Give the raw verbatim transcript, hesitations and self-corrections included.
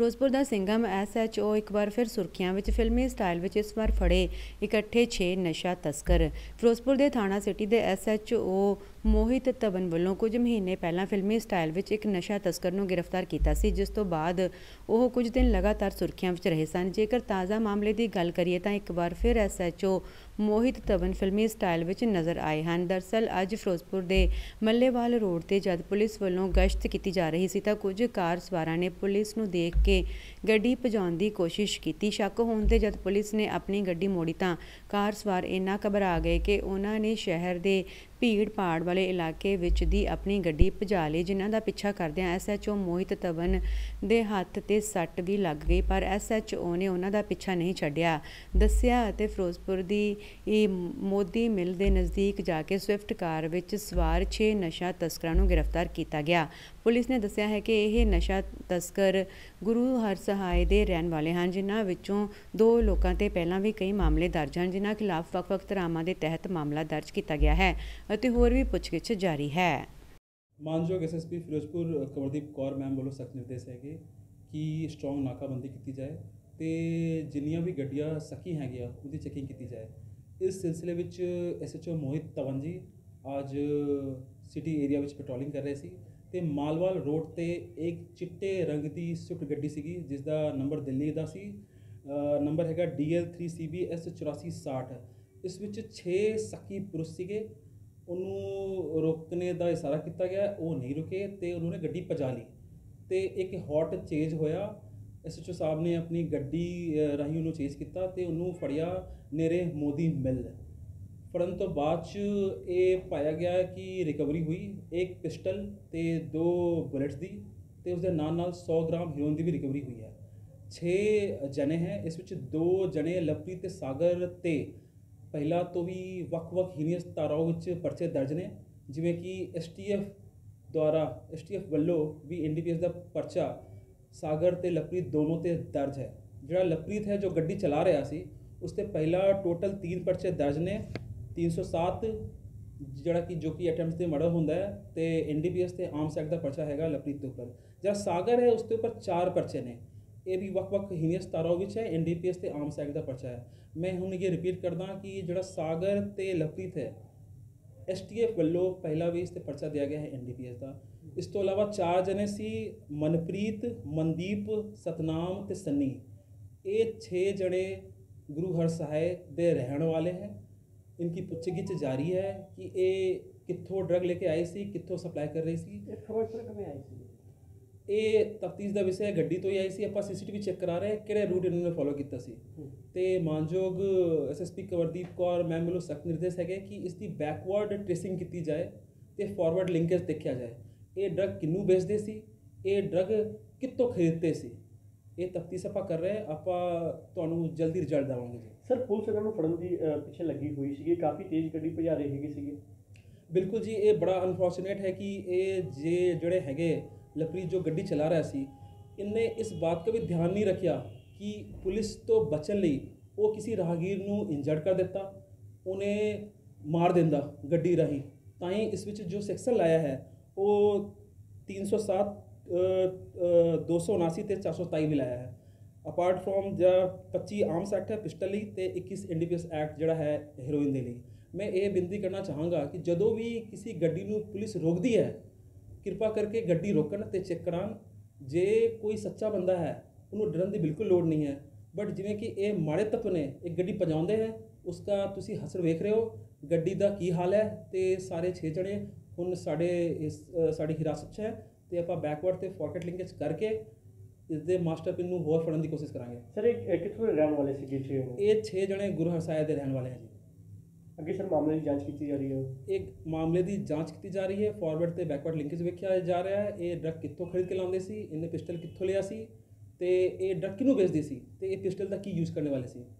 ਫਿਰੋਜ਼ਪੁਰ ਦਾ Singham S H O ਇੱਕ ਵਾਰ ਫਿਰ ਸੁਰਖੀਆਂ ਵਿੱਚ ਫਿਲਮੀ ਸਟਾਈਲ ਵਿੱਚ ਇਸ ਵਾਰ ਫੜੇ ਇਕੱਠੇ ਛੇ ਨਸ਼ਾ ਤਸਕਰ। ਫਿਰੋਜ਼ਪੁਰ ਦੇ ਥਾਣਾ ਸਿਟੀ ਦੇ ਐਸ ਐਚ ਓ ਮੋਹਿਤ ਤਵਨ ਵੱਲੋਂ ਕੁਝ ਮਹੀਨੇ ਪਹਿਲਾਂ ਫਿਲਮੀ ਸਟਾਈਲ ਵਿੱਚ ਇੱਕ ਨਸ਼ਾ ਤਸਕਰ ਨੂੰ ਗਿਰਫਤਾਰ ਕੀਤਾ ਸੀ, ਜਿਸ ਤੋਂ ਬਾਅਦ ਉਹ ਕੁਝ ਦਿਨ ਲਗਾਤਾਰ ਸੁਰਖੀਆਂ ਵਿੱਚ ਰਹੇ ਸਨ। ਜੇਕਰ ਤਾਜ਼ਾ ਮਾਮਲੇ ਦੀ ਗੱਲ ਕਰੀਏ ਤਾਂ ਇੱਕ ਵਾਰ ਫਿਰ ਐਸ ਐਚ ਓ ਮੋਹਿਤ ਤਵਨ ਫਿਲਮੀ ਸਟਾਈਲ ਵਿੱਚ ਨਜ਼ਰ ਆਏ ਹਨ। ਦਰਅਸਲ ਅੱਜ ਫਿਰੋਜ਼ਪੁਰ ਦੇ ਮੱਲੇਵਾਲ ਰੋਡ ਤੇ ਜਦ ਪੁਲਿਸ ਵੱਲੋਂ ਗਸ਼ਤ ਕੀਤੀ ਜਾ ਰਹੀ ਸੀ ਤਾਂ ਕੁਝ ਕਾਰ ਸਵਾਰਾਂ ਨੇ ਪੁਲਿਸ ਨੂੰ ਦੇਖ ਕੇ ਗੱਡੀ ਭਜਾਉਣ ਦੀ ਕੋਸ਼ਿਸ਼ ਕੀਤੀ। ਸ਼ੱਕ ਹੋਣ ਤੇ ਜਦ ਪੁਲਿਸ ਨੇ ਆਪਣੀ ਗੱਡੀ ਮੋੜੀ ਤਾਂ ਕਾਰ ਸਵਾਰ ਇੰਨਾ ਘਬਰਾ ਗਏ ਕਿ ਉਹਨਾਂ ਨੇ ਸ਼ਹਿਰ ਦੇ ਭੀੜ ਭਾੜ ਵਾਲੇ ਇਲਾਕੇ ਵਿੱਚ ਦੀ ਆਪਣੀ ਗੱਡੀ ਭਜਾ ਲਈ, ਜਿਨ੍ਹਾਂ ਦਾ ਪਿੱਛਾ ਕਰਦਿਆਂ ਐਸ ਐਚ ਓ ਮੋਹਿਤ ਤਵਨ ਦੇ ਹੱਥ ਤੇ ਸੱਟ ਵੀ ਲੱਗ ਗਈ, ਪਰ ਐਸ ਐਚ ਓ ਨੇ ਉਹਨਾਂ ਦਾ ਪਿੱਛਾ ਨਹੀਂ ਛੱਡਿਆ ਦੱਸਿਆ ਅਤੇ ਫਿਰੋਜ਼ਪੁਰ ਦੀ ਇਹ ਮੋਦੀ ਮਿਲ ਦੇ ਨਜ਼ਦੀਕ ਜਾ ਕੇ ਸਵਿਫਟ ਕਾਰ ਵਿੱਚ ਸਵਾਰ ਛੇ ਨਸ਼ਾ ਤਸਕਰਾਂ ਨੂੰ ਗ੍ਰਿਫਤਾਰ ਕੀਤਾ ਗਿਆ। ਪੁਲਿਸ ਨੇ ਦੱਸਿਆ ਹੈ ਕਿ ਇਹ ਨਸ਼ਾ ਤਸਕਰ ਗੁਰੂ ਹਰ ਸਹਾਏ ਦੇ ਰਹਿਣ ਵਾਲੇ ਹਨ, ਜਿਨ੍ਹਾਂ ਵਿੱਚੋਂ ਦੋ ਲੋਕਾਂ 'ਤੇ ਪਹਿਲਾਂ ਵੀ ਕਈ ਮਾਮਲੇ ਦਰਜ ਹਨ, ਜਿਨ੍ਹਾਂ ਖਿਲਾਫ ਵੱਖ-ਵੱਖ ਧਾਰਾਵਾਂ ਦੇ ਤਹਿਤ ਮਾਮਲਾ ਦਰਜ ਕੀਤਾ ਗਿਆ है ਅਤੇ ਹੋਰ ਵੀ ਪੁੱਛਗਿੱਛ ਜਾਰੀ ਹੈ। ਮਾਨਯੋਗ S S P Ferozepur Kawardeep Kaur ma'am ਵੱਲੋਂ ਸਖਤ ਨਿਰਦੇਸ਼ ਹੈਗੇ ਕਿ ਸਟਰੋਂਗ ਨਾਕਾਬੰਦੀ ਕੀਤੀ ਜਾਏ ਤੇ ਜਿੰਨੀਆਂ ਵੀ ਗੱਡੀਆਂ ਸਕੀ ਹੈਗੀਆਂ ਉਹਦੀ ਚੈਕਿੰਗ ਕੀਤੀ ਜਾਏ। ਇਸ ਸਿਲਸਿਲੇ ਵਿੱਚ ਐਸ ਐਚ ਓ ਮੋਹਿਤ ਤਵਨ ਜੀ ਅੱਜ ਸਿਟੀ ਏਰੀਆ ਵਿੱਚ ਪੈਟਰੋਲਿੰਗ ਕਰ ਰਹੇ ਸੀ ਤੇ ਮਾਲਵਾਲ ਰੋਡ ਤੇ ਇੱਕ ਚਿੱਟੇ ਰੰਗ ਦੀ ਸਵਿਫਟ ਗੱਡੀ ਸੀਗੀ, ਜਿਸ ਦਾ ਨੰਬਰ ਦਿੱਲੀ ਦਾ ਸੀ, ਨੰਬਰ ਹੈਗਾ D L three C B S ਚੁਰਾਸੀ ਸੱਠ। ਇਸ ਵਿੱਚ ਛੇ ਸਕੀ ਪੁਰਸ਼ ਸੀਗੇ। ਉਹਨੂੰ ਰੋਕਣੇ ਦਾ ਇਸ਼ਾਰਾ ਕੀਤਾ ਗਿਆ, ਉਹ ਨਹੀਂ ਰੁਕੇ ਤੇ ਉਹਨਾਂ ਨੇ ਗੱਡੀ ਭਜਾ ਲਈ ਤੇ ਇੱਕ ਹੌਟ ਚੇਜ਼ ਹੋਇਆ। ਐਸ ਐਚ ਓ ਸਾਹਿਬ ਨੇ ਆਪਣੀ ਗੱਡੀ ਰਾਹੀਂ ਉਹਨੂੰ ਚੇਜ਼ ਕੀਤਾ ਤੇ ਉਹਨੂੰ ਫੜਿਆ ਨੇੜੇ ਮੋਦੀ ਮਿਲ। ਫੜਨ ਤੋਂ ਬਾਅਦ 'ਚ ਇਹ ਪਾਇਆ ਗਿਆ ਕਿ ਰਿਕਵਰੀ ਹੋਈ ਇੱਕ ਪਿਸਟਲ ਤੇ ਦੋ ਬੁਲੇਟਸ ਦੀ ਤੇ ਉਸ ਦੇ ਨਾਲ ਨਾਲ ਸੌ ਗ੍ਰਾਮ ਹੀਰੋਇਨ ਦੀ ਵੀ ਰਿਕਵਰੀ ਹੋਈ ਹੈ। ਛੇ ਜਣੇ ਹੈ, ਇਸ ਵਿੱਚ ਦੋ ਜਣੇ ਲਵਪ੍ਰੀਤ ਤੇ ਸਾਗਰ ਤੇ ਪਹਿਲਾਂ ਤੋਂ ਵੀ ਵੱਖ-ਵੱਖ ਹੀਨੀਅਸ ਧਾਰਾਵਾਂ ਵਿੱਚ ਪਰਚੇ ਦਰਜ ਨੇ, ਜਿਵੇਂ ਕਿ ਐਸ ਟੀ ਐਫ ਦੁਆਰਾ ਐਸ ਟੀ ਐਫ ਵੱਲੋਂ ਵੀ ਐਨ ਡੀ ਪੀ ਐਸ ਦਾ ਪਰਚਾ ਸਾਗਰ ਤੇ ਲਵਪ੍ਰੀਤ ਦੋਨੋਂ ਤੇ ਦਰਜ ਹੈ। ਜਿਹੜਾ ਲਵਪ੍ਰੀਤ ਹੈ ਜੋ ਗੱਡੀ ਚਲਾ ਰਿਹਾ ਸੀ, ਉਸ ਤੇ ਪਹਿਲਾਂ ਟੋਟਲ ਤਿੰਨ ਪਰਚੇ ਦਰਜ ਨੇ, ਤਿੰਨ ਸੌ ਸੱਤ ਜਿਹੜਾ ਕਿ ਜੋ ਕਿ ਅਟੈਂਪਟ ਤੇ ਮਰਡਰ ਹੁੰਦਾ ਹੈ ਤੇ ਐਨ ਡੀ ਪੀ ਐਸ ਤੇ ਆਰਮਸ ਐਕਟ ਦਾ ਪਰਚਾ ਹੈਗਾ ਲਵਪ੍ਰੀਤ ਦੇ ਉੱਪਰ। ਜਿਹੜਾ ਸਾਗਰ ਹੈ ਉਸ ਦੇ ਉੱਪਰ ਚਾਰ ਪਰਚੇ ਨੇ, ਇਹ ਵੀ ਵੱਖ-ਵੱਖ ਹੀਨੀਅਸ ਧਾਰਾਵਾਂ ਵਿੱਚ ਹੈ, ਐਨ ਡੀ ਪੀ ਐਸ ਤੇ ਆਰਮਸ ਐਕਟ ਦਾ ਪਰਚਾ ਹੈ। मैं हूँ ये रिपीट करदा कि जोड़ा सागर तो लवप्रीत है एस टी एफ वालों पहला भी इस परचा दिया गया है एन डी पी एस का। इस तो अलावा चार जने सी मनप्रीत मंदीप सतनाम ते सन्नी, ये छे जने गुरु हर सहाय दे रहने वाले हैं। इनकी पुछगिछ जारी है कि ये कितों ड्रग लेके आई सी, कितों सप्लाई कर रही सी, ਇਹ ਤਫਤੀਸ਼ ਦਾ ਵਿਸ਼ਾ ਹੈ। ਗੱਡੀ ਤੋਂ ਹੀ ਆਈ ਸੀ, ਆਪਾਂ ਸੀ ਸੀ ਟੀ ਵੀ ਚੈੱਕ ਕਰਾ ਰਹੇ ਕਿਹੜੇ ਰੂਟ ਇਹਨਾਂ ਨੇ ਫੋਲੋ ਕੀਤਾ ਸੀ ਤੇ ਮਾਨਯੋਗ S S P Kawardeep Kaur ma'am ਵੱਲੋਂ ਸਖਤ ਨਿਰਦੇਸ਼ ਹੈਗੇ ਕਿ ਇਸ ਦੀ ਬੈਕਵਰਡ ਟ੍ਰੇਸਿੰਗ ਕੀਤੀ ਜਾਏ ਤੇ ਫਾਰਵਰਡ ਲਿੰਕੇਜ ਦੇਖਿਆ ਜਾਏ। ਇਹ ਡਰੱਗ ਕਿੰਨੂੰ ਵੇਚਦੇ ਸੀ, ਇਹ ਡਰੱਗ ਕਿੱਥੋਂ ਖਰੀਦਦੇ ਸੀ, ਇਹ ਤਫਤੀਸ਼ ਆਪਾਂ ਕਰ ਰਹੇ, ਆਪਾਂ ਤੁਹਾਨੂੰ ਜਲਦੀ ਰਿਜ਼ਲਟ ਦੇਵਾਂਗੇ ਜੀ। ਸਰ ਪੁਲਿਸ ਇਹਨਾਂ ਨੂੰ ਫੜਨ ਦੀ ਪਿੱਛੇ ਲੱਗੀ ਹੋਈ ਸੀਗੀ, ਕਾਫੀ ਤੇਜ਼ ਗੱਡੀ ਭਜਾ ਰਹੇ ਹੈਗੇ ਸੀਗੇ। ਬਿਲਕੁਲ ਜੀ, ਇਹ ਬੜਾ ਅਨਫੋਰਚੂਨੇਟ ਹੈ ਕਿ ਇਹ ਜੇ ਜਿਹੜੇ ਹੈਗੇ लवप्रीत जो गड्डी चला रहा सी, इनने इस बात का भी ध्यान नहीं रखा कि पुलिस तो बचन लई वो किसी राहगीर नू इंजर्ड कर देता, उन्हें मार देंदा गड्डी राही। ताई इस विच जो सैक्शन लाया है वो तीन सौ सात दो सौ उनासी तो चार सौ सताई भी लाया है। अपार्ट फ्रॉम ज पच्ची आर्म्स एक्ट है पिस्टल ही तो इक्कीस N D P S act जोड़ा है हीरोइन दे लिए। मैं ये बिनती करना चाहांगा कि जदों भी किसी गड्डी नू पुलिस रोकती है, ਕਿਰਪਾ ਕਰਕੇ ਗੱਡੀ ਰੋਕਣ ਤੇ ਚੈੱਕ ਕਰਾਉਣ। ਜੇ ਕੋਈ ਸੱਚਾ ਬੰਦਾ ਹੈ ਉਹਨੂੰ ਡਰਨ ਦੀ ਬਿਲਕੁਲ ਲੋੜ ਨਹੀਂ ਹੈ, ਬਟ ਜਿਵੇਂ ਕਿ ਇਹ ਮਾੜੇ ਤੱਤ ਨੇ ਇੱਕ ਗੱਡੀ ਭਜਾਉਂਦੇ ਹੈ, ਉਸਕਾ ਤੁਸੀਂ ਹਸਰ ਵੇਖ ਰਹੇ ਹੋ ਗੱਡੀ ਦਾ ਕੀ ਹਾਲ ਹੈ। ਤੇ ਸਾਰੇ ਛੇ ਜਣੇ ਹੁਣ ਸਾਡੇ ਇਸ ਸਾਡੀ ਹਿਰਾਸਤ 'ਚ ਹੈ ਤੇ ਆਪਾਂ ਬੈਕਵਰਡ ਤੇ ਫੋਰਵਰਡ ਲਿੰਕੇਜ ਕਰਕੇ ਇਸ ਦੇ ਮਾਸਟਰ ਪਿੰਨ ਨੂੰ ਹੋਰ ਫੜਨ ਦੀ ਕੋਸ਼ਿਸ਼ ਕਰਾਂਗੇ। ਸਰ ਇਹ ਕਿੱਥੋਂ ਦੇ ਰਹਿਣ ਵਾਲੇ ਸੀ? ਛੇ ਇਹ ਛੇ ਜਣੇ ਗੁਰੂ ਹਰ ਸਾਹਿਬ ਦੇ ਰਹਿਣ ਵਾਲੇ ਹੈ ਜੀ। ਅੱਗੇ ਸਰ ਮਾਮਲੇ ਦੀ ਜਾਂਚ ਕੀਤੀ ਜਾ ਰਹੀ ਹੈ, ਇੱਕ ਮਾਮਲੇ ਦੀ ਜਾਂਚ ਕੀਤੀ ਜਾ ਰਹੀ ਹੈ, ਫਾਰਵਰਡ ਤੇ ਬੈਕਵਰਡ ਲਿੰਕੇਜ ਵੇਖਿਆ ਜਾ ਰਿਹਾ ਹੈ। ਇਹ ਡਰੱਗ ਕਿੱਥੋਂ ਖਰੀਦ ਕੇ ਲਾਉਂਦੇ ਸੀ, ਇਹਨੇ ਪਿਸਟਲ ਕਿੱਥੋਂ ਲਿਆ ਸੀ ਤੇ ਇਹ ਡਰੱਗ ਕਿਹਨੂੰ ਵੇਚਦੇ ਸੀ ਤੇ ਇਹ ਪਿਸਟਲ ਦਾ ਕੀ ਯੂਜ਼ ਕਰਨ ਵਾਲੇ ਸੀ।